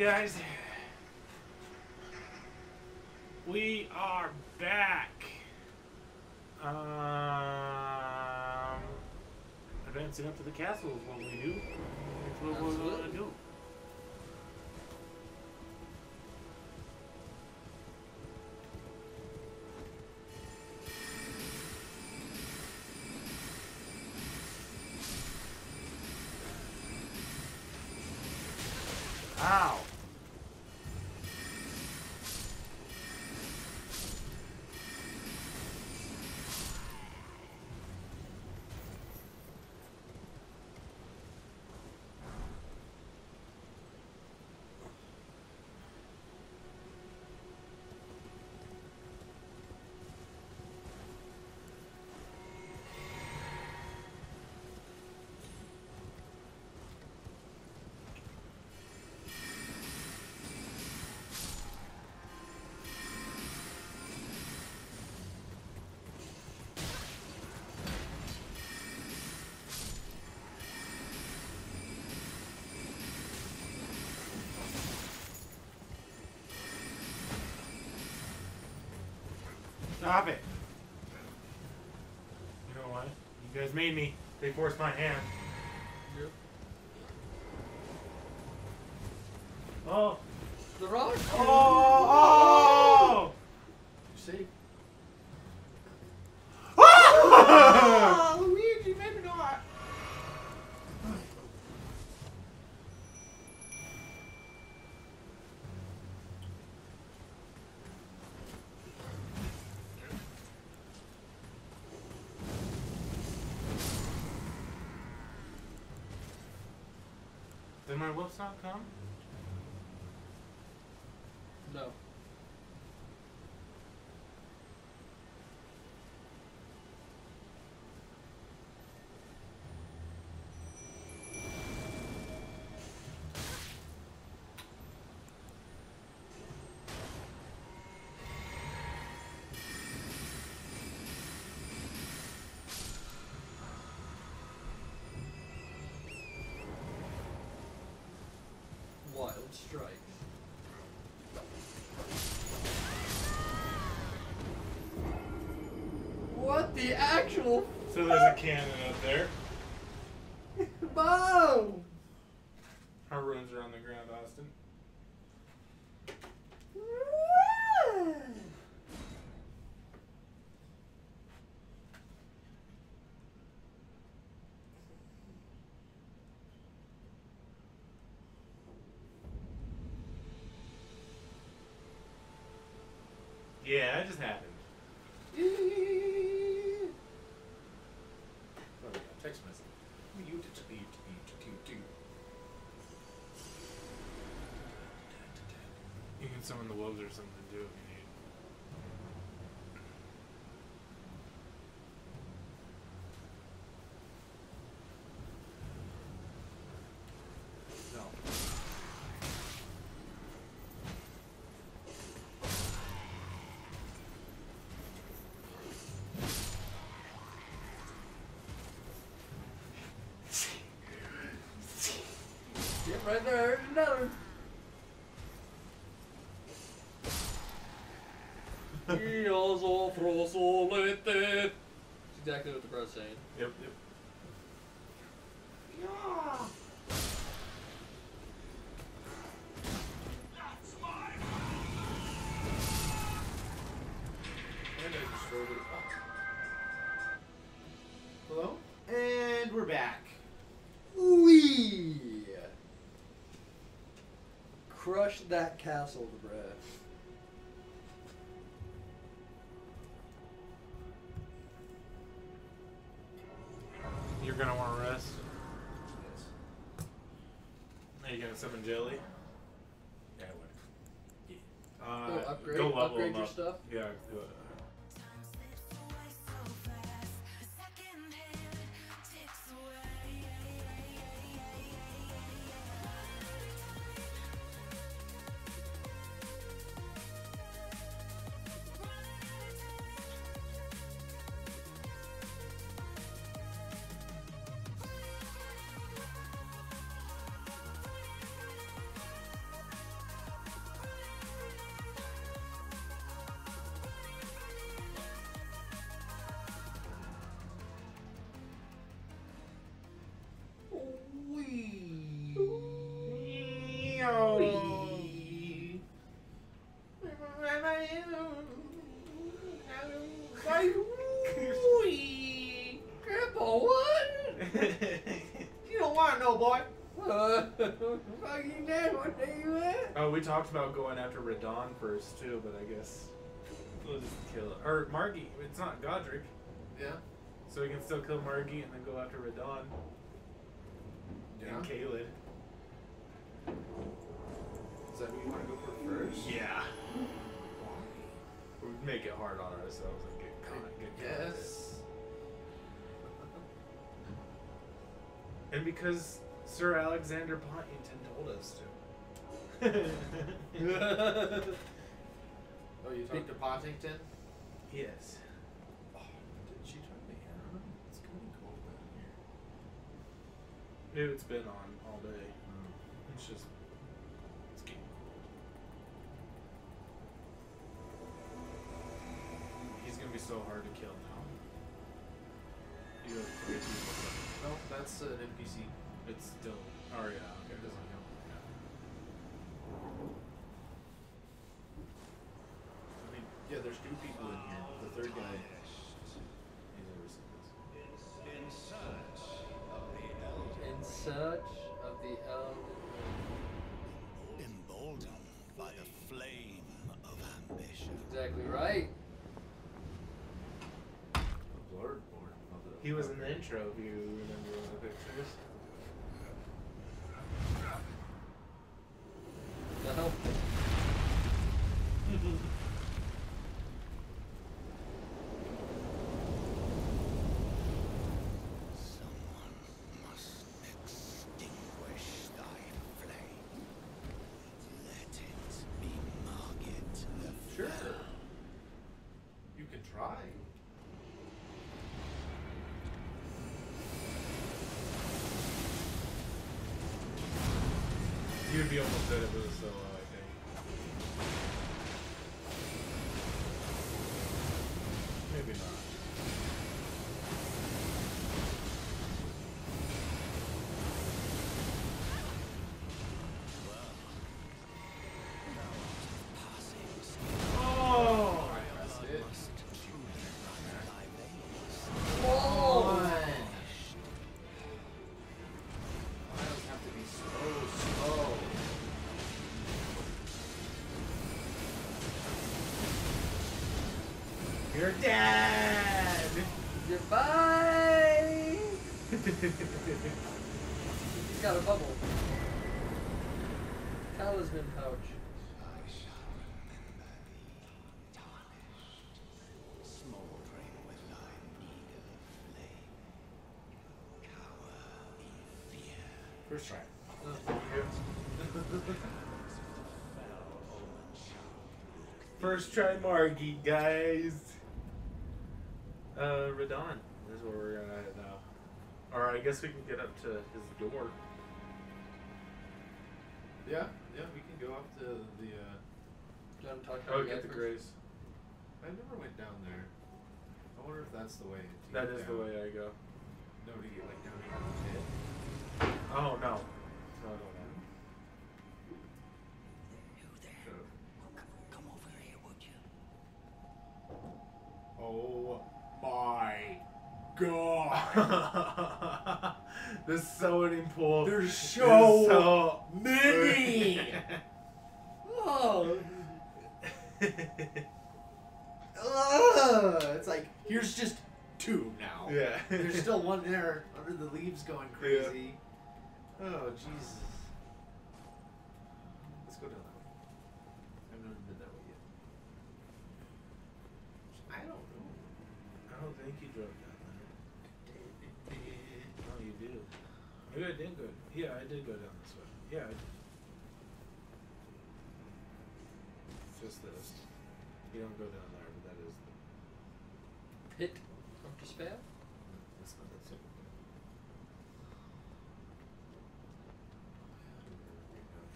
Alright guys, we are back. Advancing up to the castle is what we do. That's what we're going to do. Wow. Stop it! You know what? You guys made me. They forced my hand. Yep. Oh! The rock! Oh! Oh! You see? Oh! Oh, Luigi, maybe not! Did my wolves not come? No. Wild strike. What the actual? So there's a cannon up there. Boom! Our runes are on the ground, Austin. Yeah, that just happened. Oh, yeah, text message. You can summon the wolves or something too if you need. Right there, another. He also prosolated. That's exactly what the crow's saying. Yep, yep. That castle to breath. You're gonna want to rest. Yes. Are you gonna summon Jelly? Yeah, I would. Yeah. Go level upgrade your stuff. Yeah, do it. Wee. Wee. Grandpa, what? You don't want no boy. Fucking dead, what day you at? Oh, we talked about going after Radahn first too, but I guess we'll just kill it. Or Margit. It's not Godrick. Yeah. So we can still kill Margit and then go after Radahn. Yeah. And Caelid. Is that who you want to go for first? Yeah. We'd make it hard on ourselves and get caught. Yes. And because Sir Alexander Pontington told us to. Oh, you talked to Pontington? Yes. Oh, did she turn the air on? It's getting cold down here. Dude, it's been on all day. Mm. It's just... it's getting cold. He's gonna be so hard to kill now. You have three people. No, that's an NPC. It's still... oh, yeah. Okay, it doesn't help. Yeah. I mean, yeah, there's two people in here. The third guy... In search of the elder... Emboldened by the flame of ambition. Exactly right. Lord. He was in the intro, if you remember the pictures. No. Someone must extinguish thy flame. Let it be Margit the Fell. Sure. You can try. You'd be almost dead if it was so low, I think. Maybe not. Oh! I missed it. Whoa! I don't have to be so slow. You're dead! Goodbye! He's got a bubble. Talisman pouch. I shall remember thee, tarnished, smoldering with thy need of flame. Cower in fear. First try. First try, Margit, guys. Radahn is where we're gonna head now. Or I guess we can get up to his door. Yeah, yeah, we can go up to the. Oh, get the grace. I never went down there. I wonder if that's the way. That is the way I go. Nobody get like down here. Oh no. No, no, no. Oh my god! There's so many pools. There's so many! Oh! It's like, here's just two now. Yeah. There's still one there under the leaves going crazy. Yeah. Oh, Jesus. Let's go down that way. I haven't even been that way yet. I don't know. I don't think you drove down there. Oh, you do. Maybe I did go. Yeah, I did go down this way. Yeah, I did. Just this. You don't go down there, but that is the pit of despair? No, that's not that simple.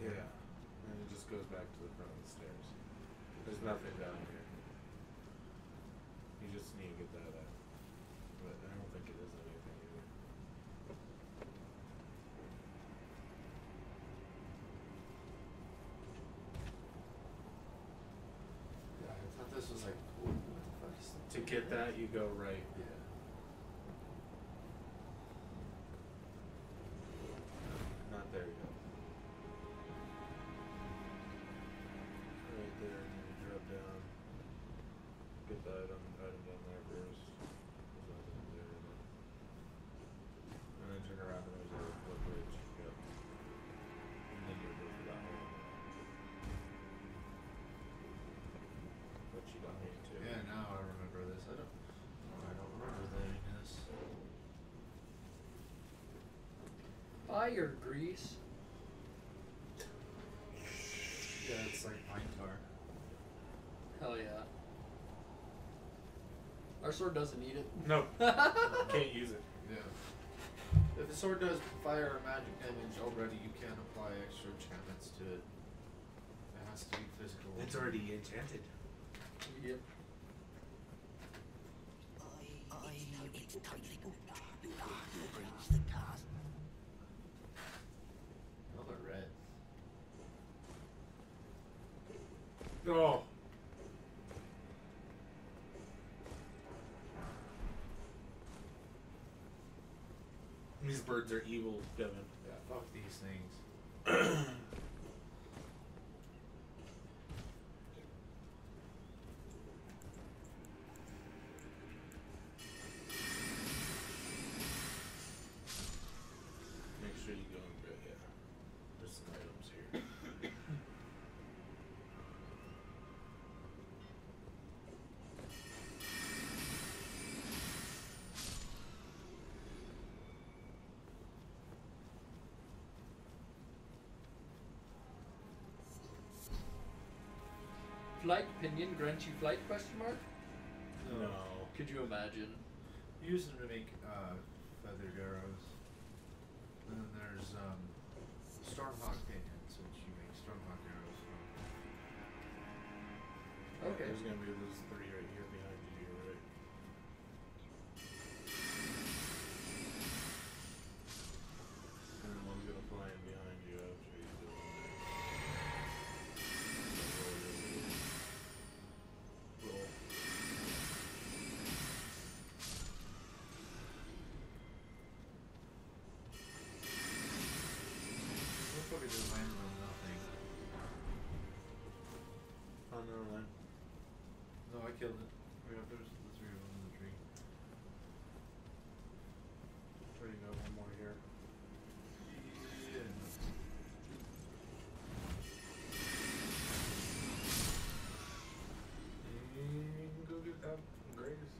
Yeah. And it just goes back to the front of the stairs. There's nothing down here. You just need to get that out. But I don't think it is anything either. get that, you go right. Yeah. Not there you go. Right there, and then you drop down. Get that item down there first. And then turn around and there's a wood bridge. Yep. And then you go through that hole. But you got me too. Yeah, now I remember this. I don't remember this. Fire grease. Yeah, it's like pine tar. Hell yeah. Our sword doesn't need it. No. Can't use it. Yeah. If the sword does fire or magic damage already, you can't apply extra enchantments to it. It has to be physical. It's already enchanted. Yep. It's totally good. Oh, they're red. Oh. These birds are evil, Devin. Yeah, fuck these things. Make sure you go and grab, yeah. There's some items here. Flight pinion grants you flight ? No. Could you imagine? Use them to make feathered arrows. And then there's stormhawk pinions, which you make stormhawk arrows from. Okay. There's gonna be those three right here behind you, right? And then one's gonna fly in behind you after you do it. I killed it. We have the three of them in the tree. There you go, one more here. Yeah. And you can go get that grazed.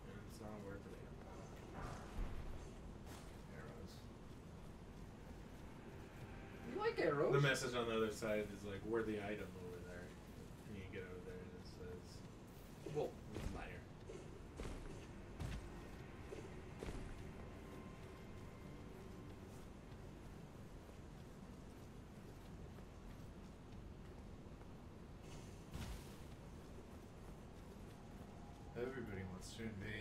And it's not worth it. Arrows. The message on the other side is like, we're the item over there. And you get over there and it says, whoa, fire. Everybody wants to invade.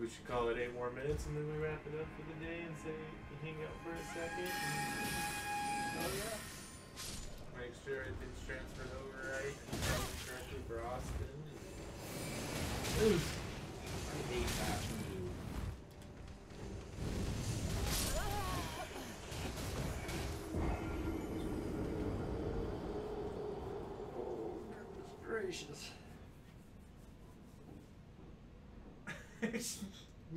We should call it 8 more minutes and then we wrap it up for the day and say hang out for a second. Oh yeah. Make sure everything's transferred over right and travel directly for Austin. Ooh. I hate that move. Oh goodness gracious.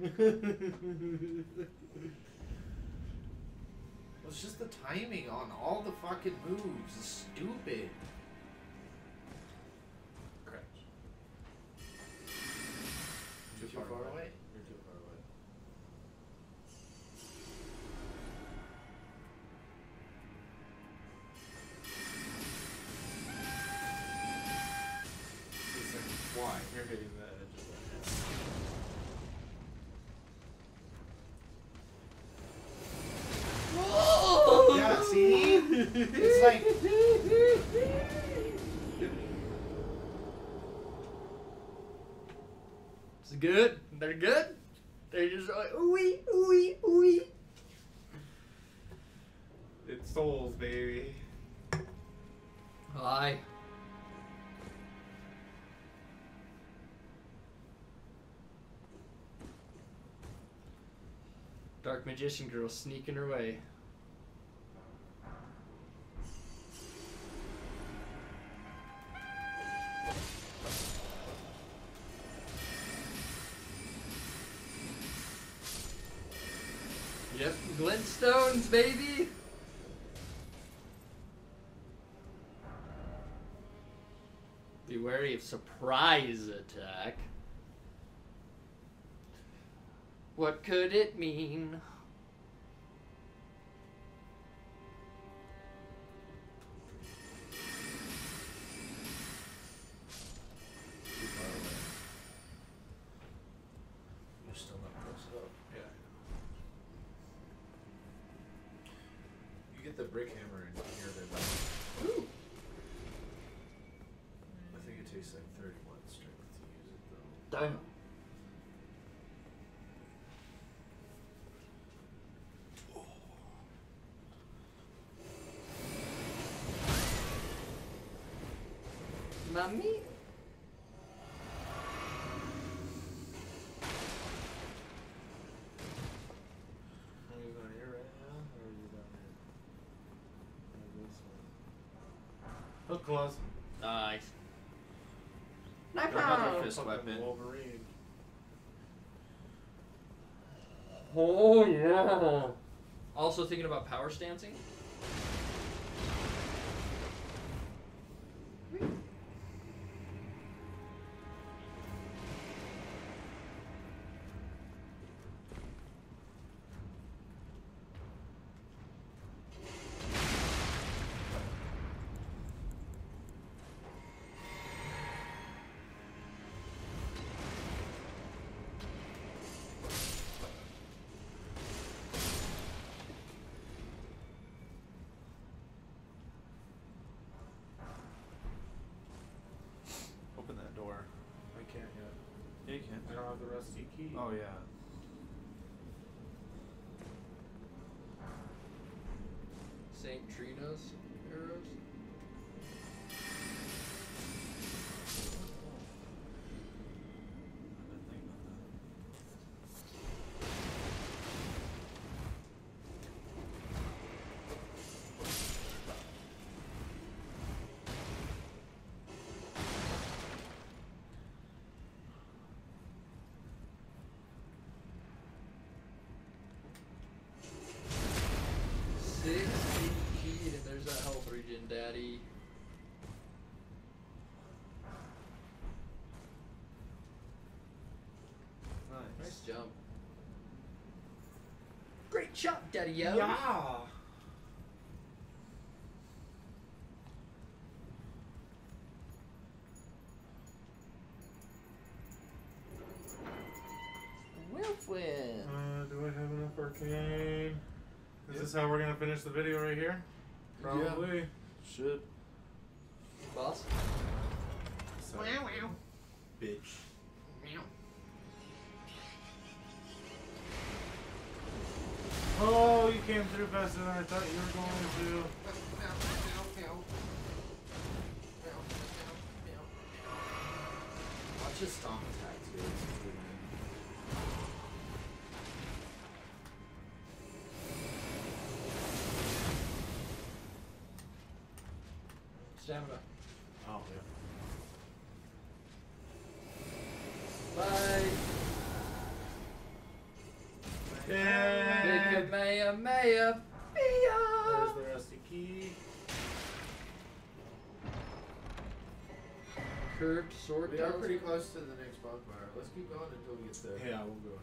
Well, it's just the timing on all the fucking moves is stupid. Crash. Too far away? You're too far away. It's like, why? You're hitting the edge of the head. It's like... It's good. They're good. They're just like, ooey, ooey, ooey. It's souls, baby. Hi. Dark Magician Girl sneaking her way. Yep, Glintstones, baby! Be wary of surprise attack. What could it mean? The brick hammer and hear their back. Ooh. I think it takes like 31 strength to use it though. Damn. Oh. Mommy? Close. Nice. Nice. Another fist weapon. Wolverine. Oh yeah. Also thinking about power stancing. I don't have the rusty key. Oh, yeah. St. Trina's arrows? Daddy. Nice jump. Great job, Daddy-o. Yeah. Wilfwin. Do I have enough arcane? Is this how we're gonna finish the video right here? Probably. Yeah. Shit. Boss? Wow, wow. Bitch. Meow. Oh, you came through faster than I thought you were going to. Watch his stomp attack, too. Stamina. Oh, yeah. Bye. Yeah. Big maya. There's the rusty key. Curved sword. We are pretty close to the next bonfire. Let's keep going until we get there. Yeah, we'll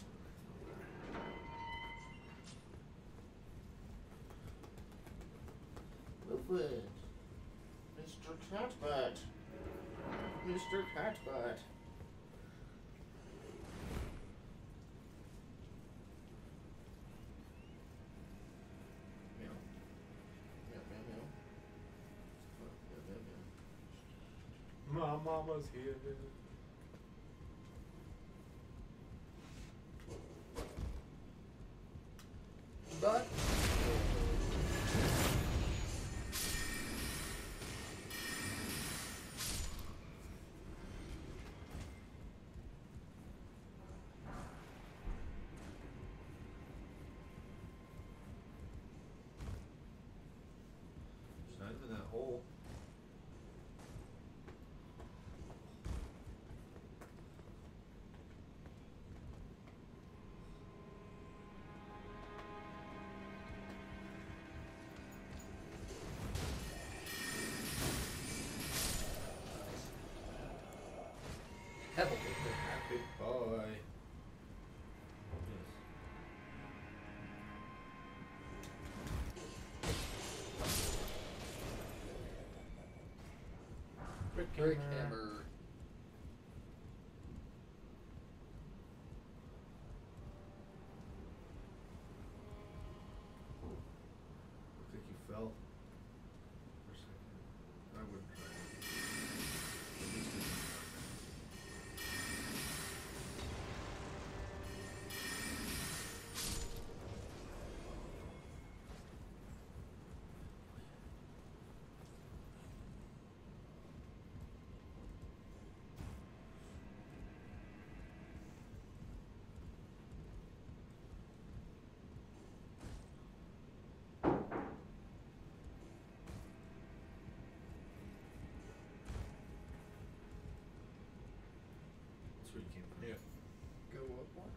go. Lovely. Mr. Catbot. Mr. Catbot. Meow. Meow, meow, meow. almost here. But there's not even that hole. Brick hammer. I think you fell for a second. I wouldn't try where you came from. Yeah. Go up one.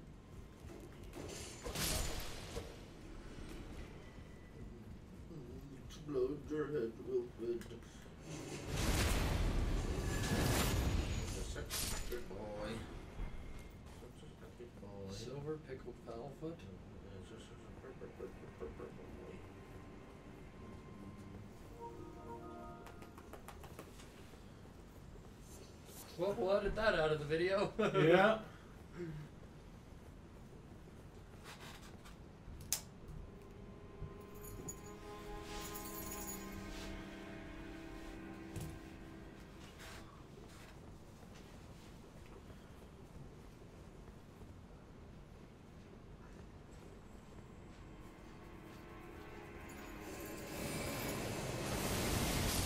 Explode your head real good. Good boy. Silver pickled paddlefoot. Well, we'll edit that out of the video. Yeah.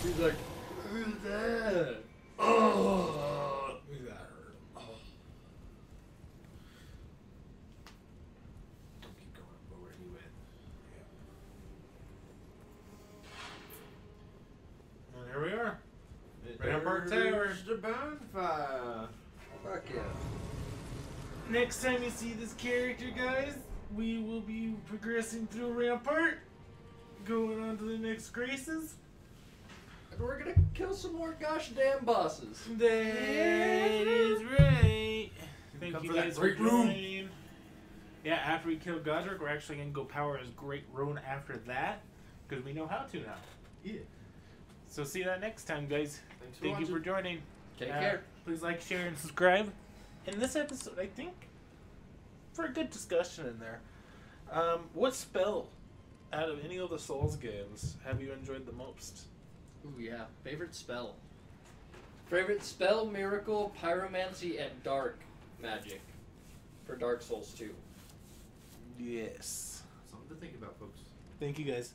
He's like, who's that? Oh. Bonfire. Fuck yeah. Next time you see this character, guys, we will be progressing through Rampart, going on to the next Graces. And we're gonna kill some more gosh damn bosses. That is right. Thank you guys for joining. Yeah, after we kill Godrick, we're actually gonna go power his Great Roan after that, because we know how to now. Yeah. So see that next time, guys. Thank you for joining. Take care. Please like, share, and subscribe. In this episode, I think, for a good discussion in there, what spell out of any of the Souls games have you enjoyed the most? Ooh, yeah. Favorite spell. Favorite spell, miracle, pyromancy, and dark magic for Dark Souls 2. Yes. Something to think about, folks. Thank you, guys.